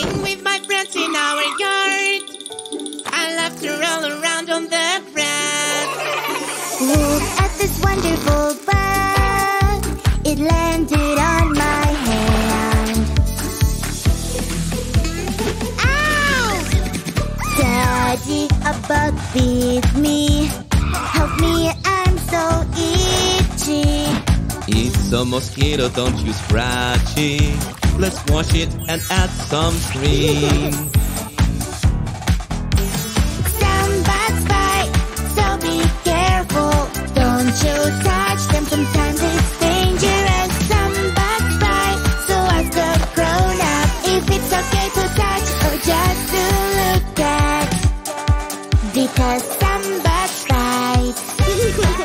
playing with my friends in our yard. I love to roll around on the grass. Look at this wonderful bug. It landed on my hand. Ow! Daddy, a bug bit me. Help me, I'm so itchy. It's a mosquito, don't you scratch it. Let's wash it and add some cream. Some bugs bite, so be careful. Don't you touch them, sometimes it's dangerous. Some bugs bite, so ask a grown-up if it's okay to touch or just to look at. Because some bugs bite. It's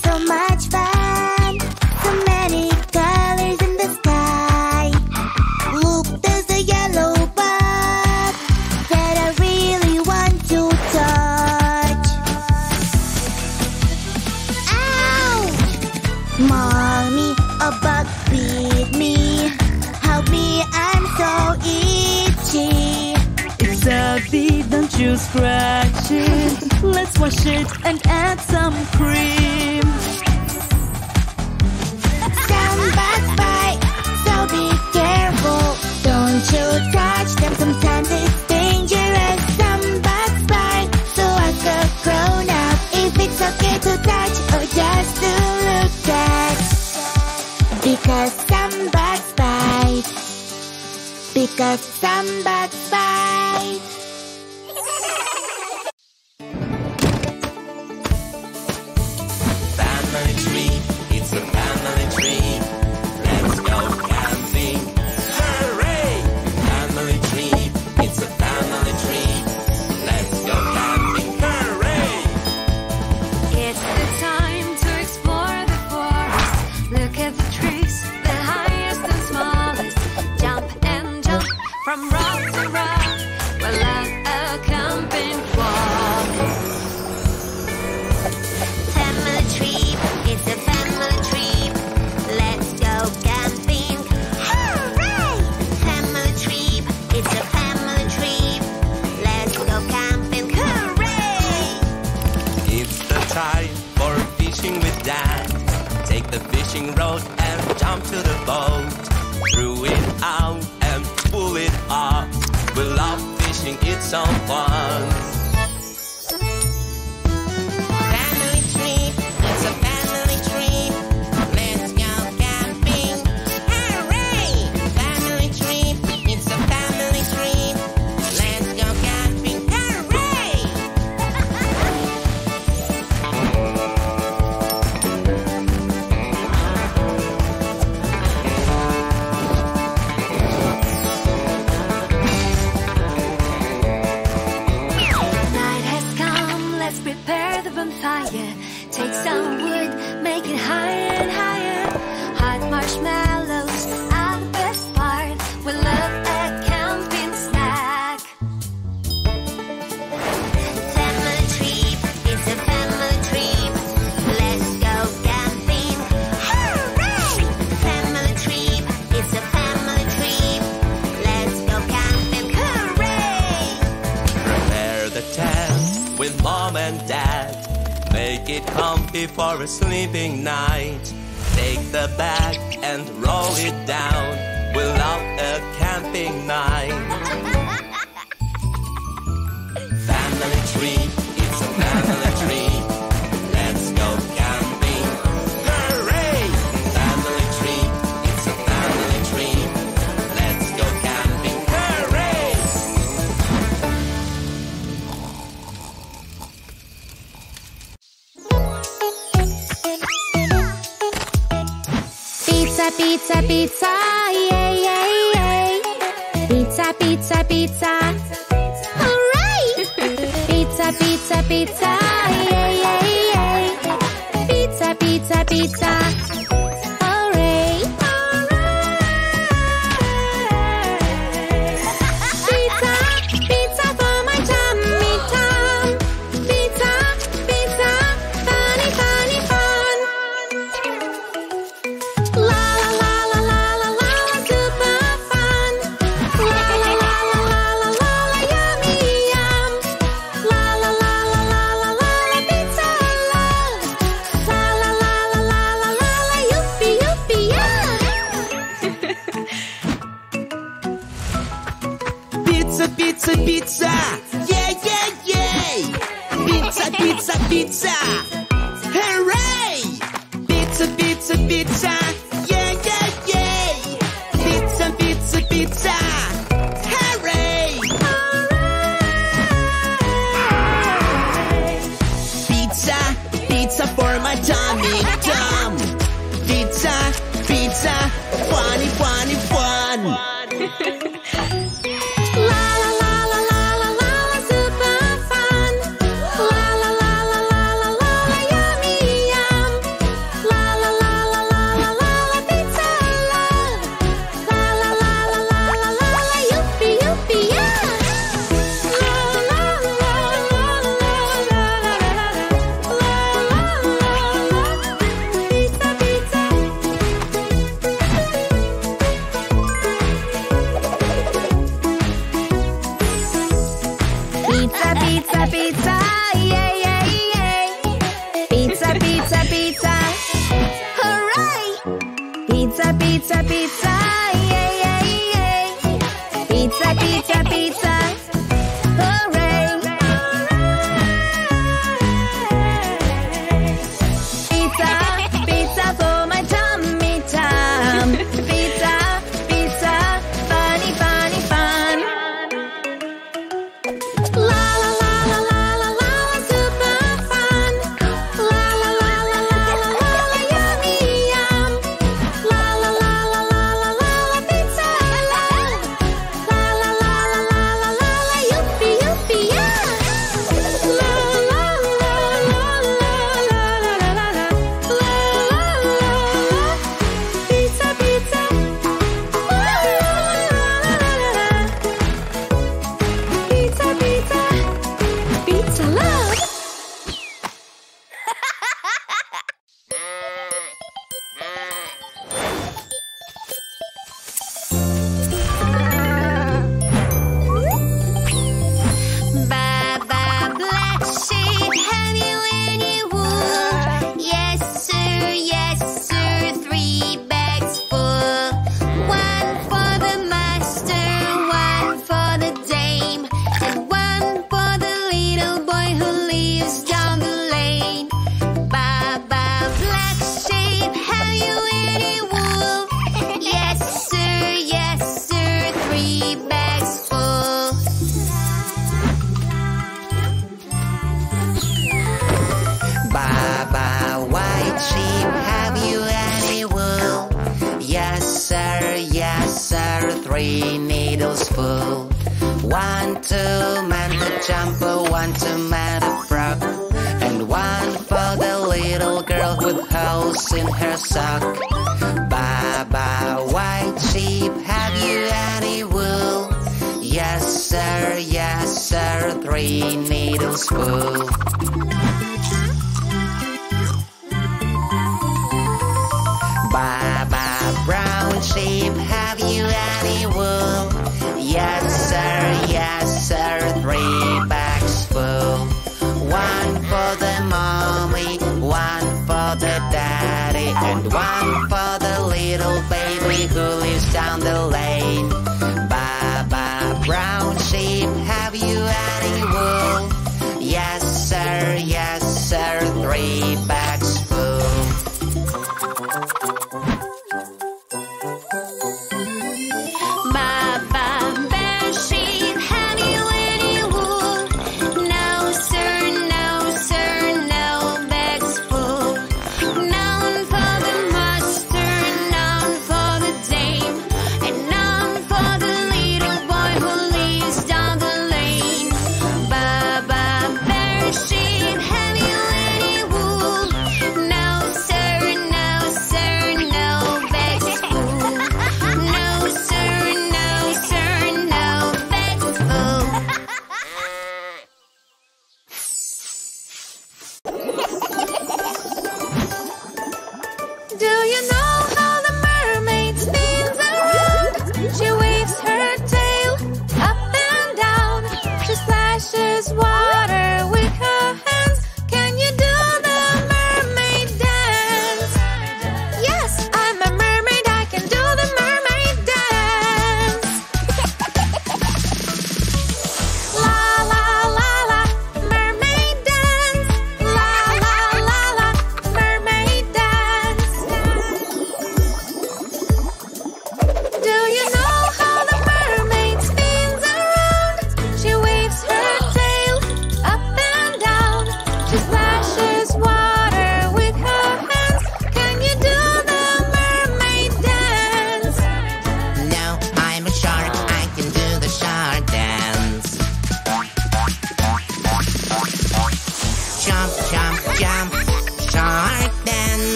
so much fun, so many colors in the sky. Look, there's a yellow bug that I really want to touch. Ow! Mommy, a bug bit me. Help me, I'm so itchy. It's a bee, don't you scratch it. Let's wash it and add some cream. Don't you touch them, sometimes it's dangerous. Some bugs bite, so ask a grown-up if it's okay to touch or just to look at. Because some bugs bite. Because some bugs bite. Family tree, it's a family tree. Let's go camping. The fishing rod and jump to the boat. Threw it out and pull it up. We love fishing, it's so fun. Family trip, it's a family trip. Let's go camping. Hooray! Family trip, it's a family trip. Let's go camping. Hooray! Take some wood, make it higher and higher. Hot marshmallows are the best part. We love a camping snack. Family trip, it's a family trip. Let's go camping. Hooray! Family trip, it's a family trip. Let's go camping. Hooray! Prepare the tent with mom and dad. Make it comfy for a sleeping night. Take the bag and roll it down. We love a camping night. Family tree, it's a family tree. Let's go camping. Hooray! Family tree, it's a family tree. Let's go camping. Pizza, pizza, yeah, yeah, yeah. Pizza, pizza, pizza. All right. Pizza, pizza, pizza, yeah, yeah, yeah. Pizza, pizza, pizza. All right. All right. Pizza. pizza, pizza. Yeah, yeah, yeah. Pizza, pizza, pizza. Hooray! Pizza, pizza, pizza. Yeah, yeah, yeah. Pizza, pizza, pizza. Hooray! Hooray! Pizza, pizza for my tummy, Tom. Pizza, pizza. Funny, funny, fun.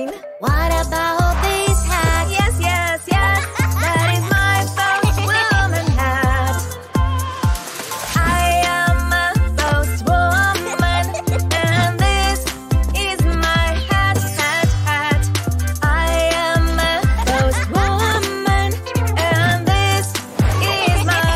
mine. What about this hat? Yes, yes, yes. That is my post woman hat. I am a post woman, and this is my hat, hat, hat. I am a post woman, and this is my hat.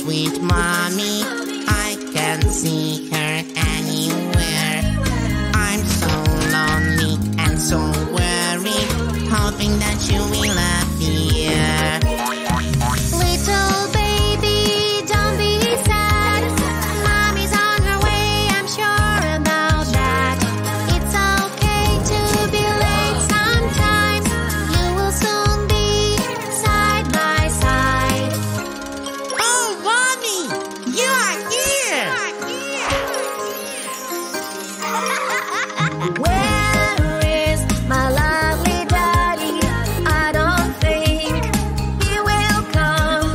Sweet mommy, I can't see her anywhere. I'm so lonely and so worried, hoping that she will appear. Little baby, don't be sad. Mommy's on her way, I'm sure about that. It's okay to be late sometimes. You will soon be side by side. Where is my lovely daddy? I don't think he will come.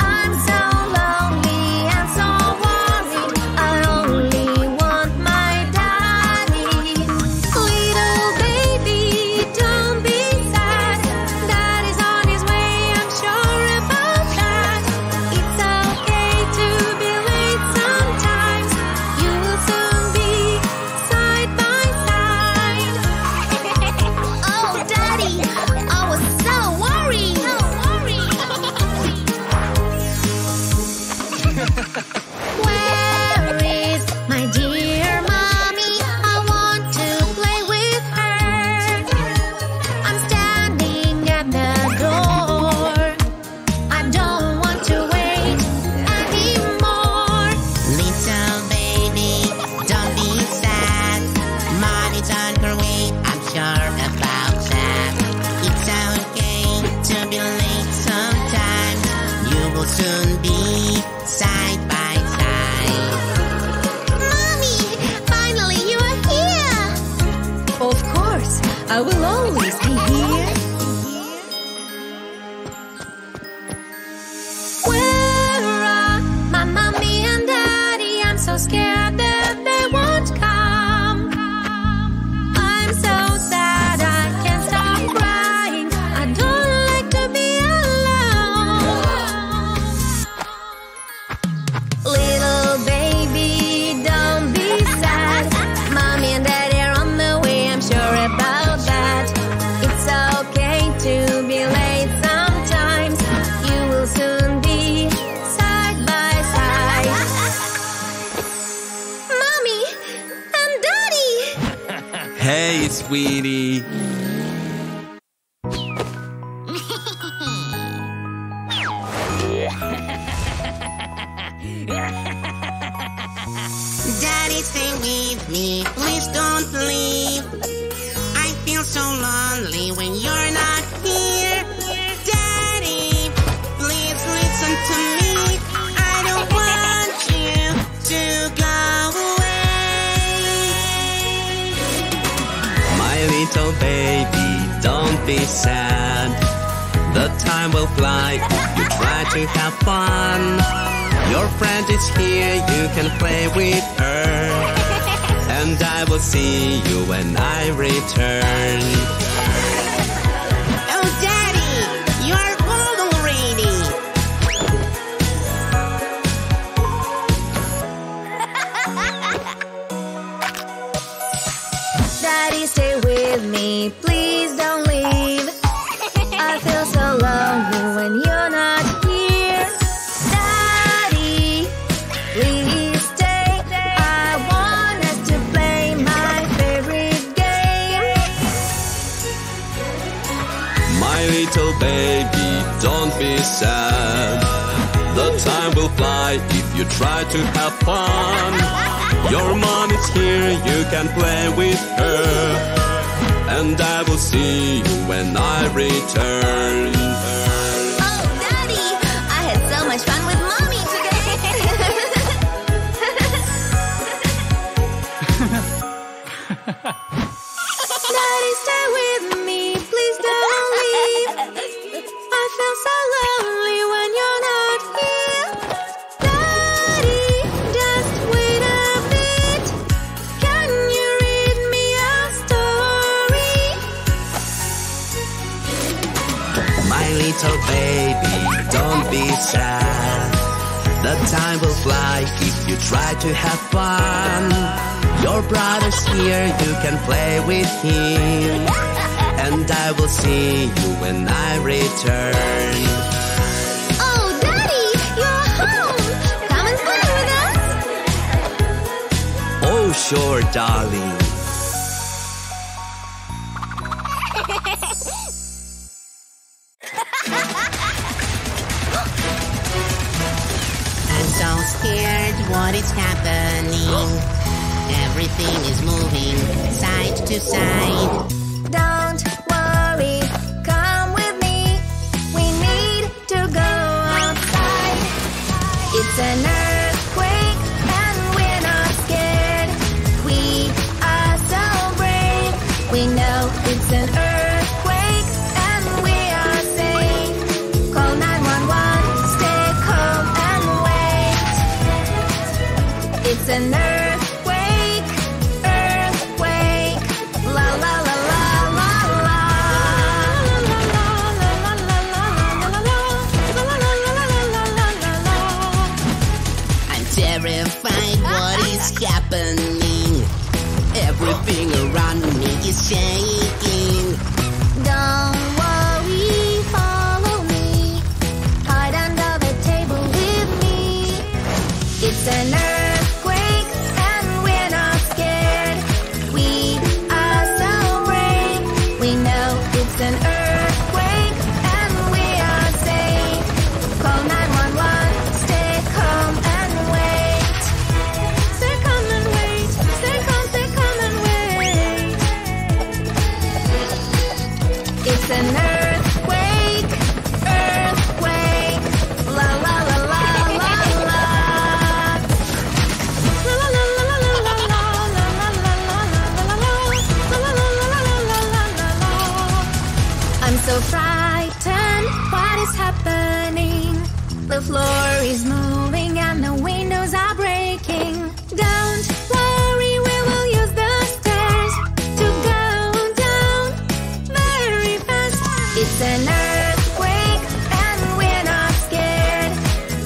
I'm so lonely and so worried. I only want my daddy. Little baby, don't be sad. Daddy's on his way, I'm sure about that. It's okay to be late sometimes. You will soon be side by side. Oh, Daddy, I was so worried. Where is my dear mommy? I want to play with her. I'm standing at the door. I don't want to wait anymore. Little baby, don't be sad. Mommy's on her way, I'm sure about that. It's okay to be late sometimes. You will soon be side by side. Mommy, finally you are here. Of course, I will always be here. Where are my mommy and daddy? I'm so scared that they won't come. I'm so sad I can't stop crying. I don't like to be alone. Little baby, don't be sad. Mommy and daddy are on the way, I'm sure about that. It's okay to be late sometimes. You will soon be side by side. Mommy and daddy! Hey, sweetie. Daddy, stay with me. Please don't leave. I feel so lonely when you're not here. Daddy, please listen to me. I don't want you to go away. My little baby, don't be sad. The time time will fly. You try to have fun. Your friend is here, you can play with her. And I will see you when I return. Oh, Daddy, you are old already. Daddy, stay with me, please don't leave. I feel so lonely when you're not here. Daddy, please stay. I want us to play my favorite game. My little baby, don't be sad. The time will fly if you try to have fun. Your mom is here, you can play with her. And I will see you when I return. Oh, Daddy! I had so much fun with Mommy today! Daddy, stay with me. Please don't leave. I feel so lonely when you're not here. Daddy, just wait a bit. Can you read me a story? My little baby, don't be sad. The time will fly if you try to have fun. Your brother's here, you can play with him. And I will see you when I return. Oh, sure, darling. I'm so scared, what is happening? Everything is moving side to side. Don't worry, come with me. We need to go outside. It's an earthquake and we're not scared. We are so brave. We know it's an earthquake and we are safe. Call 911, stay calm and wait. It's an earthquake, earthquake. La la la la la la. I'm terrified, what is happening? Everything around me is shaking. Don't worry, follow me. Hide under the table with me. It's an earthquake and we're not scared. We are so brave. We know it's an earthquake and we are safe. Call 911, stay calm and wait. Stay calm and wait. Stay calm and wait. It's an earthquake, earthquake. La la la la la la. I'm so frightened, what is happening? The floor is moving and the windows are breaking. Don't worry, we will use the stairs to go down very fast. It's an earthquake and we're not scared.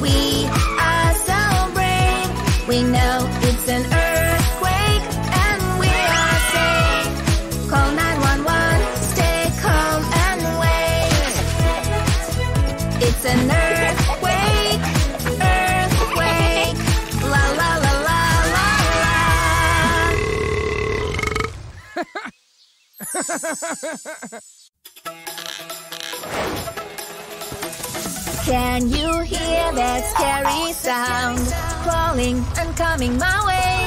We are so brave. We know it's an earthquake and we are safe. Call 911, stay calm and wait. It's an earthquake, earthquake. La la la la la la. Can you hear that scary sound? Crawling and coming my way.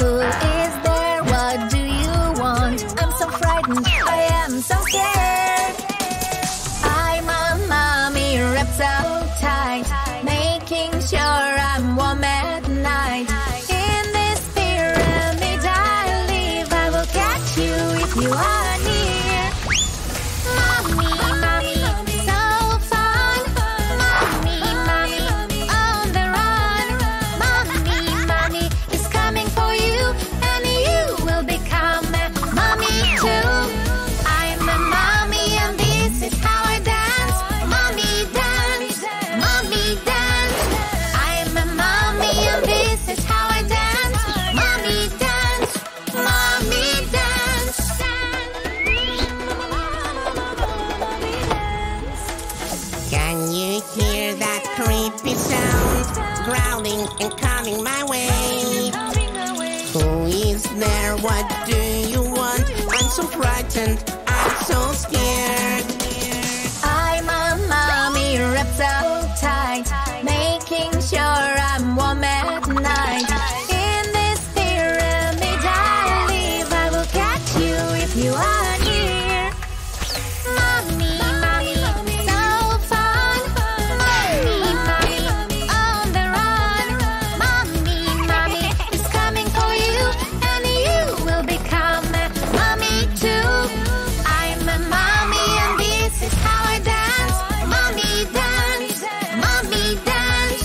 Who is there? What do you want? I'm so frightened. I am so scared. I'm a mommy wrapped so tight, making sure I'm warm at night. In this pyramid I live, I will catch you if you are near. Mommy, mommy, and coming my way. Who is there? What do you want? I'm so frightened, I'm so scared. I'm a mommy wrapped so tight, making sure I'm warm at night. In this pyramid I live, I will catch you if you are near. Mommy, mommy, so fun. Mommy, mommy, on the run. Mommy, mommy is coming for you, and you will become a mommy too. I'm a mommy and this is how I dance. Mommy dance, mommy dance.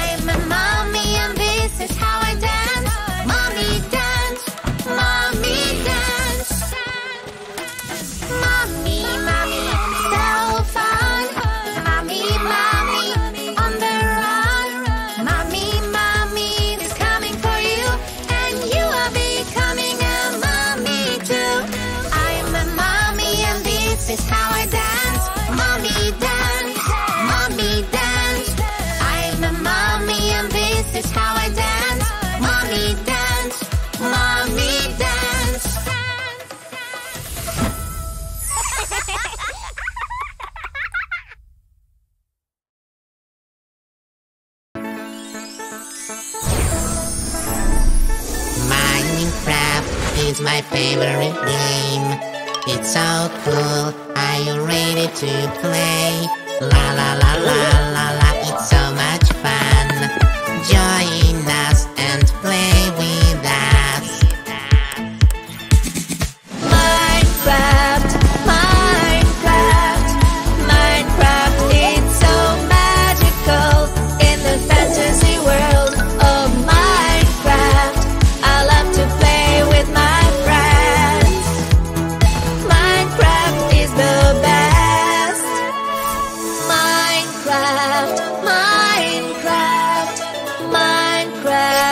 I'm a mommy and this is how I dance. Mommy dance, mommy dance. Mommy, mommy, so fun. Mommy, mommy, on the run. Mommy, mommy is coming for you, and you are becoming a mommy too. I'm a mommy and this is how I dance. Mommy dance, mommy dance. I'm a mommy and this is how I dance. Mommy dance, mommy dance. Minecraft is my favorite game. It's so cool. Are you ready to play? La la la la la la. It's so much fun. Join us and play with us. Minecraft, Minecraft, Minecraft, it's so magical. In the fantasy world of Minecraft, I love to play with my friends. Minecraft is the best. Minecraft, Minecraft, Minecraft.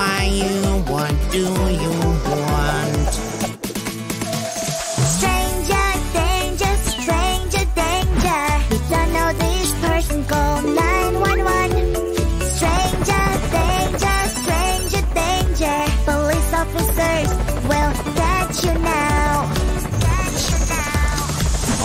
are you? What do you want? Stranger danger, stranger danger. We don't know this person, call 911. Stranger danger, stranger danger. Police officers will catch you now.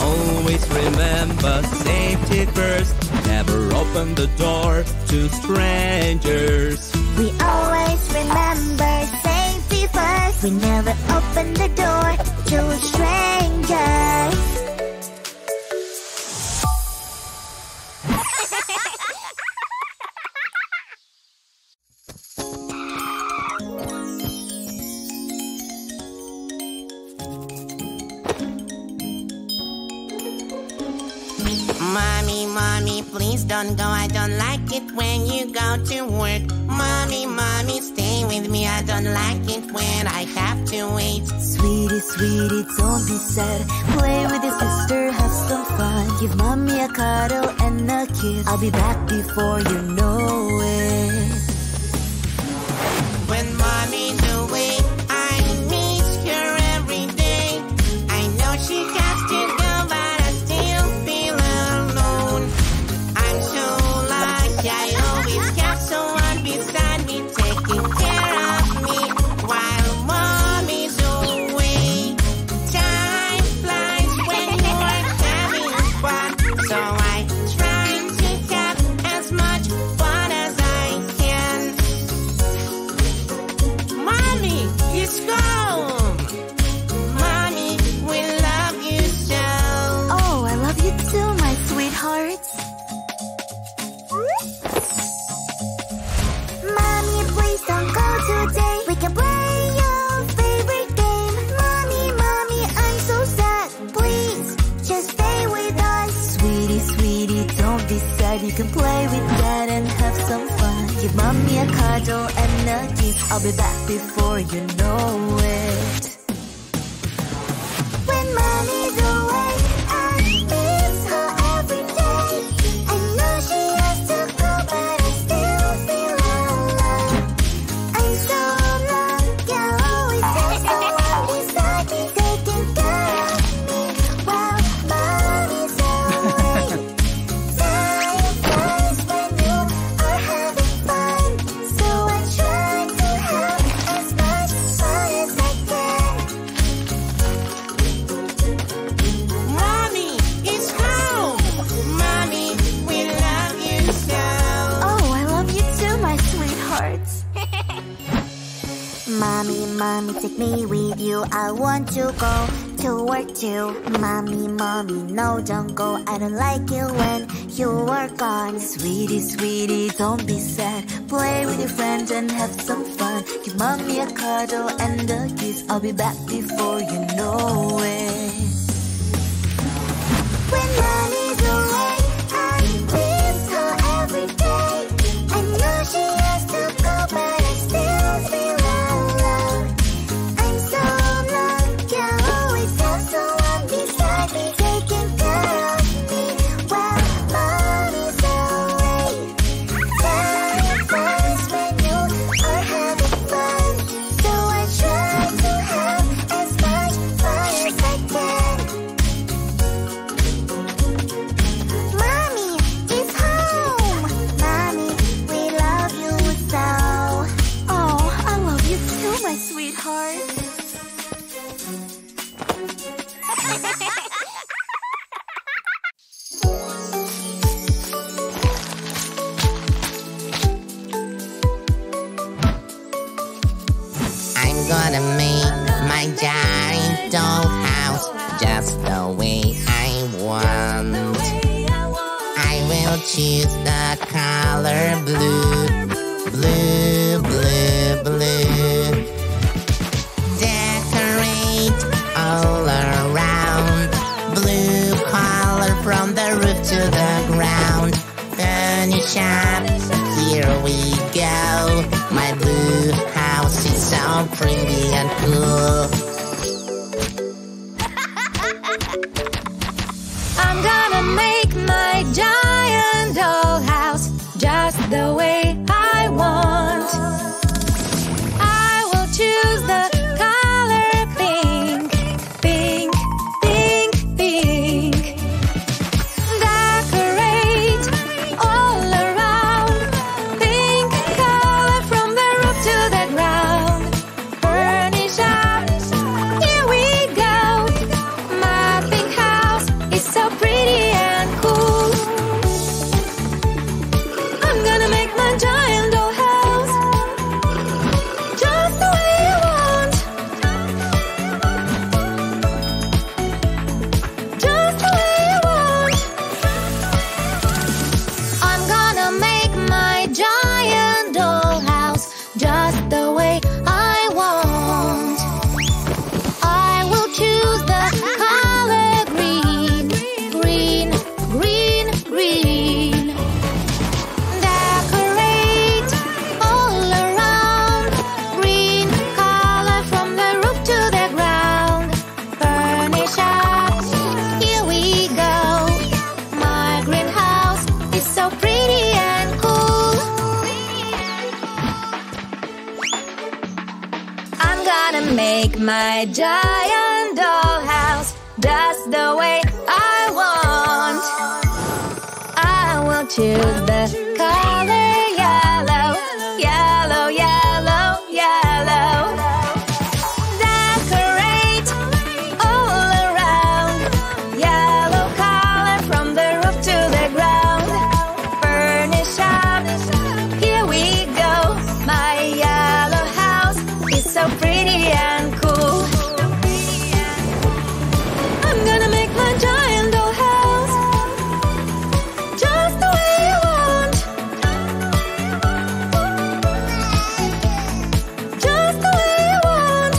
Always remember safety first. Never open the door to strangers. We always remember safety first. We never open the door to strangers. Mommy, please don't go. I don't like it when you go to work. Mommy, mommy, stay with me. I don't like it when I have to wait. Sweetie, sweetie, don't be sad. Play with your sister, have some fun. Give mommy a cuddle and a kiss. I'll be back before you know it. When mommy's away, I miss her every day. I know she has to go. You can play with dad and have some fun. Give mommy a cuddle and a kiss. I'll be back before you know it. When mommy's away, I miss her every day. I know she has to go, but I still feel alone. I'm so alone, you're always there, so I'm beside you, taking care of me while mommy's away. Mommy, mommy, take me with you. I want to go to work too. Mommy, mommy, no, don't go. I don't like it when you are gone. Sweetie, sweetie, don't be sad. Play with your friends and have some fun. Give mommy a cuddle and a kiss. I'll be back before you know it. When mommy's away, I miss her every day. I know she has to go, but I still feel just the way I want. I will choose the color blue. Blue, blue, blue. Decorate all around. Blue color from the roof to the ground. Furnish up, here we go. My blue house is so pretty and cool. I'm gonna make my giant dollhouse just the way I want. my giant dollhouse. That's the way I want. I will choose the color yellow, yellow, yellow, yellow. Decorate all around, yellow color from the roof to the ground. Furnish up, here we go. My yellow house is so pretty and cool. I'm gonna make my giant dollhouse just the way I want, just the way I want.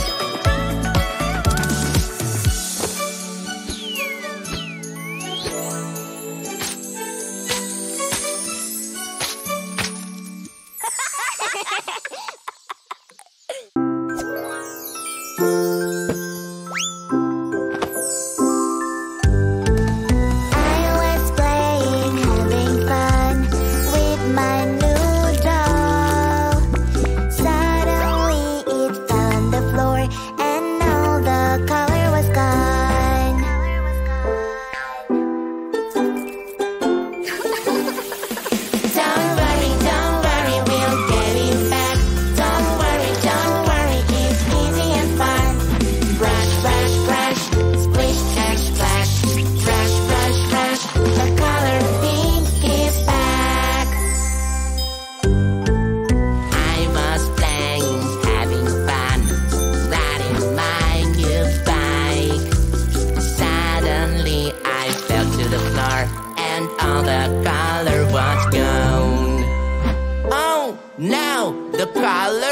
The color